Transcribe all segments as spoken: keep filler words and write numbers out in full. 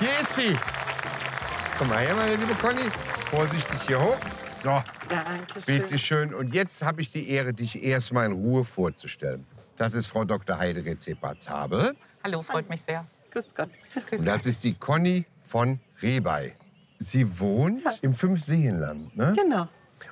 Hier ist sie. Komm mal her, meine liebe Conny. Vorsichtig hier hoch. So. Danke schön. Bitte schön. Und jetzt habe ich die Ehre, dich erst mal in Ruhe vorzustellen. Das ist Frau Doktor Heide-Rezepa-Zabel. Hallo, freut mich sehr. Grüß Gott. Und das ist die Conny von Rebay. Sie wohnt ja. im Fünfseenland, ne? Genau.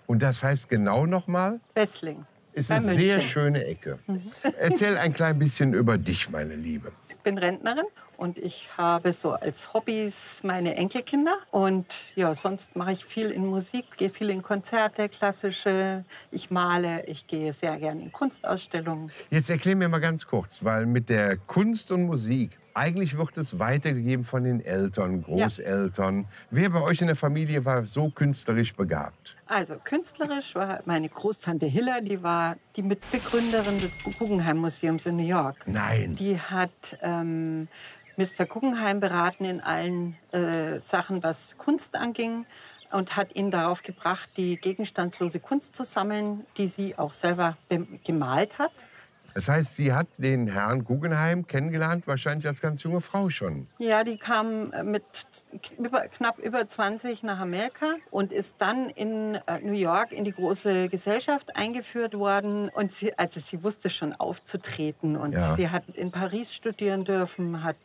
Und das heißt genau nochmal? Wessling. Ist eine sehr schöne Ecke. Mhm. Erzähl ein klein bisschen über dich, meine Liebe. Ich bin Rentnerin und ich habe so als Hobbys meine Enkelkinder. Und ja, sonst mache ich viel in Musik, gehe viel in Konzerte, klassische. Ich male, ich gehe sehr gerne in Kunstausstellungen. Jetzt erklär mir mal ganz kurz, weil mit der Kunst und Musik, eigentlich wird es weitergegeben von den Eltern, Großeltern. Ja. Wer bei euch in der Familie war so künstlerisch begabt? Also künstlerisch war meine Großtante Hilla, die war die Mitbegründerin des Guggenheim Museums in New York. Nein. Die hat ähm, Mister Guggenheim beraten in allen äh, Sachen, was Kunst anging. Und hat ihn darauf gebracht, die gegenstandslose Kunst zu sammeln, die sie auch selber gemalt hat. Das heißt, sie hat den Herrn Guggenheim kennengelernt, wahrscheinlich als ganz junge Frau schon. Ja, die kam mit über, knapp über zwanzig nach Amerika und ist dann in New York in die große Gesellschaft eingeführt worden. Und sie, also sie wusste schon aufzutreten und ja. sie hat in Paris studieren dürfen, hat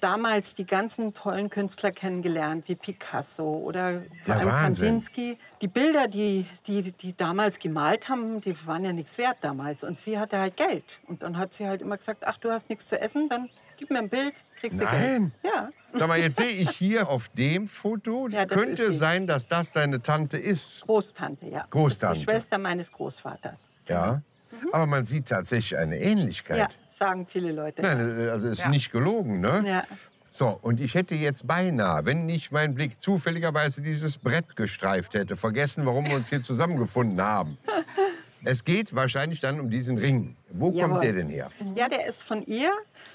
damals die ganzen tollen Künstler kennengelernt, wie Picasso oder vor allem Kandinsky. Die Bilder, die, die die damals gemalt haben, die waren ja nichts wert damals. Und sie hatte halt Geld. Und dann hat sie halt immer gesagt, ach, du hast nichts zu essen, dann gib mir ein Bild, kriegst du Geld. Nein. Ja. Sag mal, jetzt sehe ich hier auf dem Foto, ja, könnte sein, dass das deine Tante ist. Großtante, ja. Großtante. Das ist die Schwester meines Großvaters. Ja. Mhm. Aber man sieht tatsächlich eine Ähnlichkeit. Ja, sagen viele Leute. Nein, also ist ja. nicht gelogen, ne? Ja. So, und ich hätte jetzt beinahe, wenn nicht mein Blick zufälligerweise dieses Brett gestreift hätte, vergessen, warum wir uns hier zusammengefunden haben. Es geht wahrscheinlich dann um diesen Ring. Wo Jawohl. Kommt der denn her? Ja, der ist von ihr.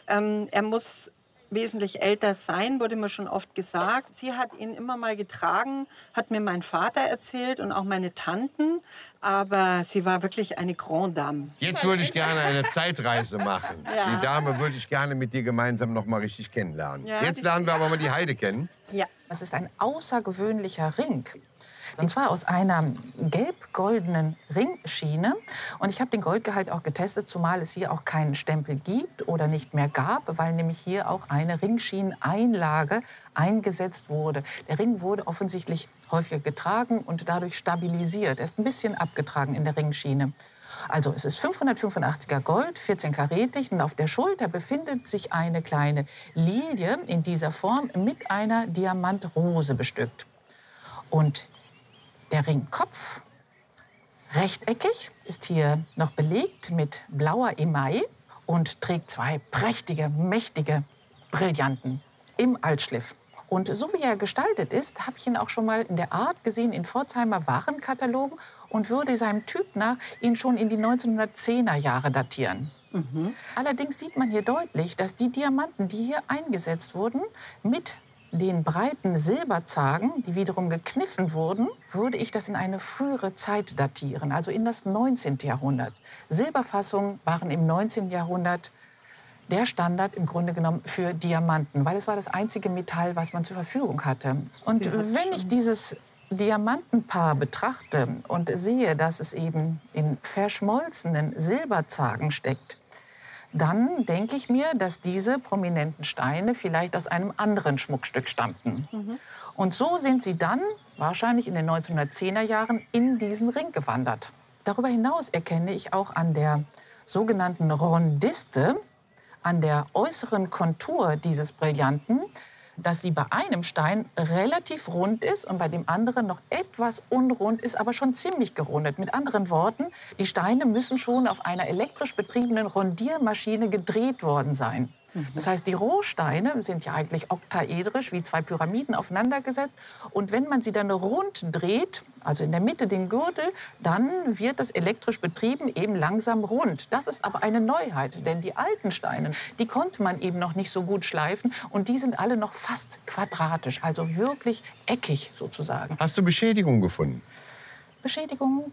Ähm, er muss wesentlich älter sein, wurde mir schon oft gesagt. Sie hat ihn immer mal getragen, hat mir mein Vater erzählt und auch meine Tanten. Aber sie war wirklich eine Grande Dame. Jetzt würde ich gerne eine Zeitreise machen. Ja. Die Dame würde ich gerne mit dir gemeinsam noch mal richtig kennenlernen. Ja, jetzt lernen wir aber mal die Heide kennen. Ja, das ist ein außergewöhnlicher Ring. Und zwar aus einer gelb-goldenen Ringschiene. Und ich habe den Goldgehalt auch getestet, zumal es hier auch keinen Stempel gibt oder nicht mehr gab, weil nämlich hier auch eine Ringschieneneinlage eingesetzt wurde. Der Ring wurde offensichtlich häufiger getragen und dadurch stabilisiert. Er ist ein bisschen abgetragen in der Ringschiene. Also es ist fünfhundertfünfundachtziger Gold, vierzehn karätig und auf der Schulter befindet sich eine kleine Lilie in dieser Form mit einer Diamantrose bestückt. Und der Ringkopf, rechteckig, ist hier noch belegt mit blauer Emaille und trägt zwei prächtige, mächtige Brillanten im Altschliff. Und so wie er gestaltet ist, habe ich ihn auch schon mal in der Art gesehen in Pforzheimer Warenkatalogen und würde seinem Typ nach ihn schon in die neunzehnhundertzehner Jahre datieren. Mhm. Allerdings sieht man hier deutlich, dass die Diamanten, die hier eingesetzt wurden, mit den breiten Silberzagen, die wiederum gekniffen wurden, würde ich das in eine frühere Zeit datieren, also in das neunzehnte Jahrhundert. Silberfassungen waren im neunzehnten Jahrhundert der Standard im Grunde genommen für Diamanten, weil es war das einzige Metall, was man zur Verfügung hatte. Und wenn ich dieses Diamantenpaar betrachte und sehe, dass es eben in verschmolzenen Silberzagen steckt, dann denke ich mir, dass diese prominenten Steine vielleicht aus einem anderen Schmuckstück stammten. Mhm. Und so sind sie dann, wahrscheinlich in den neunzehnhundertzehner Jahren, in diesen Ring gewandert. Darüber hinaus erkenne ich auch an der sogenannten Rondiste, an der äußeren Kontur dieses Brillanten, dass sie bei einem Stein relativ rund ist und bei dem anderen noch etwas unrund ist, aber schon ziemlich gerundet. Mit anderen Worten, die Steine müssen schon auf einer elektrisch betriebenen Rondiermaschine gedreht worden sein. Mhm. Das heißt, die Rohsteine sind ja eigentlich oktaedrisch, wie zwei Pyramiden aufeinandergesetzt. Und wenn man sie dann rund dreht, also in der Mitte den Gürtel, dann wird das elektrisch betrieben eben langsam rund. Das ist aber eine Neuheit, denn die alten Steine, die konnte man eben noch nicht so gut schleifen und die sind alle noch fast quadratisch, also wirklich eckig sozusagen. Hast du Beschädigungen gefunden? Beschädigungen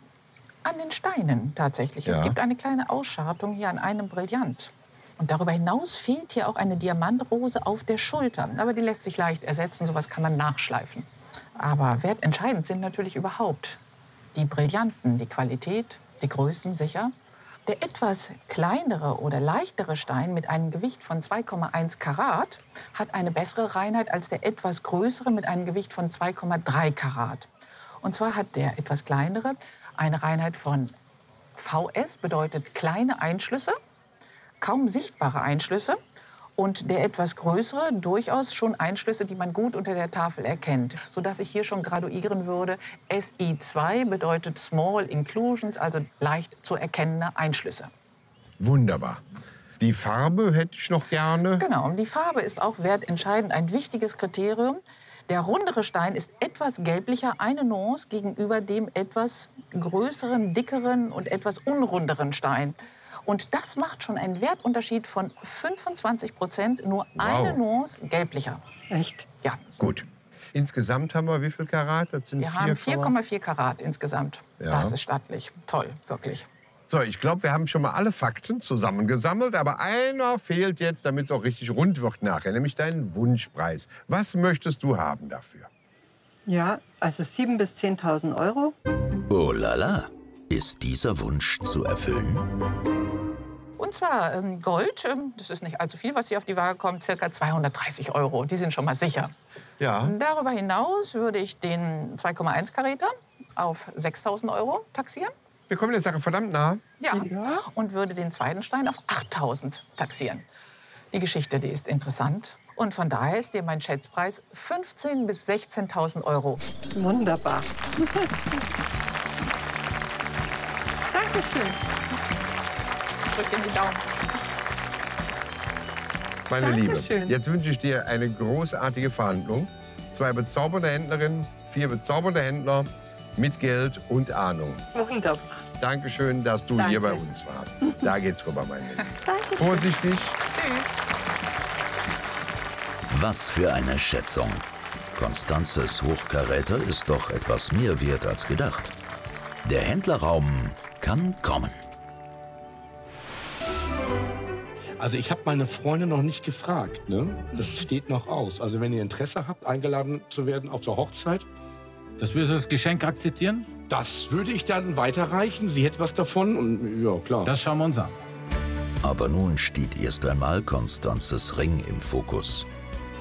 an den Steinen tatsächlich. Ja. Es gibt eine kleine Ausschartung hier an einem Brillant. Und darüber hinaus fehlt hier auch eine Diamantrose auf der Schulter. Aber die lässt sich leicht ersetzen, sowas kann man nachschleifen. Aber wertentscheidend sind natürlich überhaupt die Brillanten, die Qualität, die Größen sicher. Der etwas kleinere oder leichtere Stein mit einem Gewicht von zwei Komma eins Karat hat eine bessere Reinheit als der etwas größere mit einem Gewicht von zwei Komma drei Karat. Und zwar hat der etwas kleinere eine Reinheit von V S, bedeutet kleine Einschlüsse, kaum sichtbare Einschlüsse, und der etwas größere durchaus schon Einschlüsse, die man gut unter der Tafel erkennt, sodass ich hier schon graduieren würde. S I zwei bedeutet Small Inclusions, also leicht zu erkennende Einschlüsse. Wunderbar. Die Farbe hätte ich noch gerne. Genau, und die Farbe ist auch wertentscheidend, ein wichtiges Kriterium. Der rundere Stein ist etwas gelblicher, eine Nuance gegenüber dem etwas größeren, dickeren und etwas unrunderen Stein. Und das macht schon einen Wertunterschied von fünfundzwanzig Prozent, nur eine wow. Nuance gelblicher. Echt? Ja. Gut. Insgesamt haben wir wie viel Karat? Das sind wir haben vier Komma vier Karat insgesamt. Ja. Das ist stattlich. Toll, wirklich. So, ich glaube, wir haben schon mal alle Fakten zusammengesammelt, aber einer fehlt jetzt, damit es auch richtig rund wird nachher, nämlich deinen Wunschpreis. Was möchtest du haben dafür? Ja, also siebentausend bis zehntausend Euro. Oh la la, ist dieser Wunsch zu erfüllen? Und zwar ähm, Gold, ähm, das ist nicht allzu viel, was hier auf die Waage kommt, circa zweihundertdreißig Euro, die sind schon mal sicher. Ja. Darüber hinaus würde ich den zwei Komma eins Karäter auf sechstausend Euro taxieren. Wir kommen der Sache verdammt nah. Ja, und würde den zweiten Stein auf achttausend taxieren. Die Geschichte, die ist interessant. Und von daher ist dir mein Schätzpreis fünfzehntausend bis sechzehntausend Euro. Wunderbar. Dankeschön. Meine Dankeschön. Liebe, jetzt wünsche ich dir eine großartige Verhandlung. Zwei bezaubernde Händlerinnen, vier bezaubernde Händler mit Geld und Ahnung. Wunderbar. Dankeschön, dass du Danke. Hier bei uns warst. Da geht's rüber, meine Liebe. Dankeschön. Vorsichtig. Tschüss. Was für eine Schätzung. Constanzes Hochkaräter ist doch etwas mehr wert als gedacht. Der Händlerraum kann kommen. Also ich habe meine Freunde noch nicht gefragt, ne? Das steht noch aus. Also wenn ihr Interesse habt, eingeladen zu werden auf der Hochzeit. Das würde das Geschenk akzeptieren? Das würde ich dann weiterreichen. Sie hätte was davon und ja, klar. Das schauen wir uns an. Aber nun steht erst einmal Constanzes Ring im Fokus.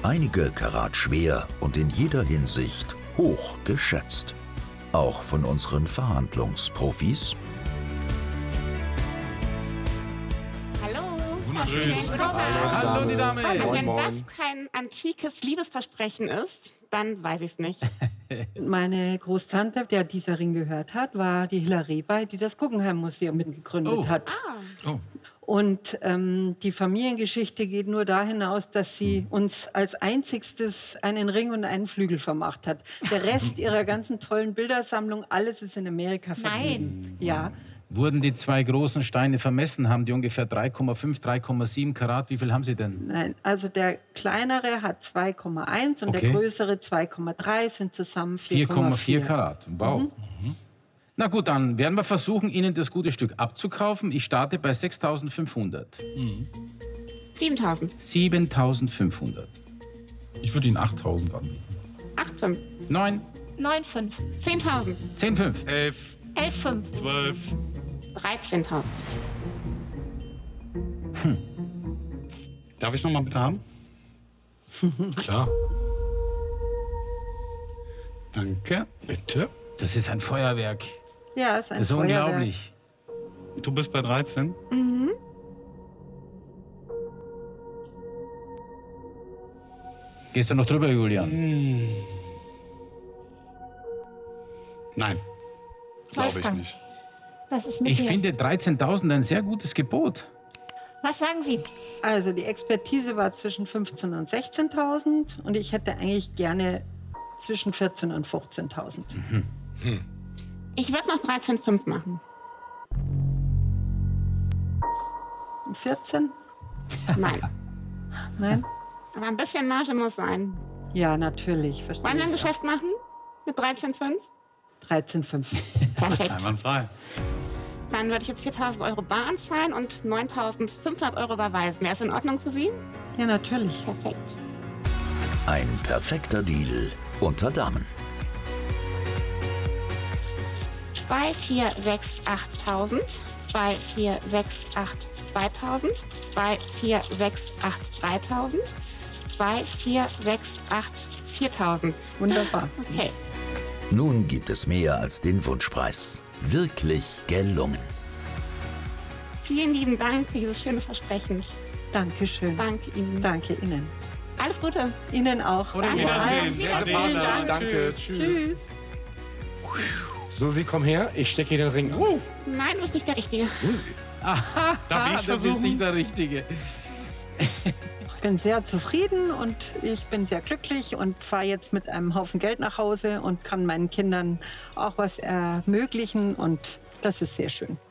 Einige Karat schwer und in jeder Hinsicht hoch geschätzt. Auch von unseren Verhandlungsprofis. Tschüss. Hallo, hallo die Dame. Also wenn das kein antikes Liebesversprechen ist, dann weiß ich es nicht. Meine Großtante, der dieser Ring gehört hat, war die Hilla Rebay, die das Guggenheim-Museum mitgegründet oh. hat. Ah. Oh. Und ähm, die Familiengeschichte geht nur da hinaus, dass sie uns als einzigstes einen Ring und einen Flügel vermacht hat. Der Rest ihrer ganzen tollen Bildersammlung, alles ist in Amerika verblieben. Nein. Ja. Wurden die zwei großen Steine vermessen? Haben die ungefähr drei Komma fünf, drei Komma sieben Karat? Wie viel haben Sie denn? Nein, also der kleinere hat zwei Komma eins und okay. der größere zwei Komma drei, sind zusammen vier Komma vier Karat. Wow. Mhm. Mhm. Na gut, dann werden wir versuchen, Ihnen das gute Stück abzukaufen. Ich starte bei sechstausendfünfhundert. Mhm. siebentausend. siebentausendfünfhundert. Ich würde Ihnen achttausend anbieten. acht Komma fünf. neun. neun Komma fünf. zehntausend. zehn Komma fünf. elf. elf Komma fünf. zwölf. dreizehntausend. Hm. Darf ich noch mal bitte haben? Klar. Danke. Bitte. Das ist ein Feuerwerk. Ja, das ist ein das ist Feuerwerk. Unglaublich. Du bist bei dreizehn? Mhm. Gehst du noch drüber, Julian? Hm. Nein. Glaube ich nicht. Was ist mit ich dir? Finde dreizehntausend ein sehr gutes Gebot. Was sagen Sie? Also die Expertise war zwischen fünfzehntausend und sechzehntausend und ich hätte eigentlich gerne zwischen vierzehntausend und fünfzehntausend. Mhm. Hm. Ich würde noch dreizehn Komma fünf machen. vierzehn? Nein. Nein? Aber ein bisschen Marge muss sein. Ja, natürlich. Verstehe. Wollen wir ein Geschäft machen mit dreizehn Komma fünf? dreizehn Komma fünf. Perfekt. Einwandfrei. Dann werde ich jetzt viertausend Euro bar anzahlen und neuntausendfünfhundert Euro überweisen. Wäre das in Ordnung für Sie? Ja, natürlich. Perfekt. Ein perfekter Deal unter Damen. zwei, vier, sechs, achttausend. zwei, vier, sechs, acht, zweitausend. zwei, vier, sechs, acht, dreitausend. zwei, vier, sechs, acht, viertausend. Wunderbar. Okay. Nun gibt es mehr als den Wunschpreis. Wirklich gelungen. Vielen lieben Dank für dieses schöne Versprechen. Dankeschön. Danke Ihnen. Danke Ihnen. Alles Gute. Ihnen auch. Und Danke. Danke. Vielen Dank. Danke. Tschüss. Tschüss. So, wie komm her? Ich stecke hier den Ring an. Uh. Nein, du bist nicht der Richtige. Aha, da bist du bist nicht der Richtige. Ich bin sehr zufrieden und ich bin sehr glücklich und fahre jetzt mit einem Haufen Geld nach Hause und kann meinen Kindern auch was ermöglichen und das ist sehr schön.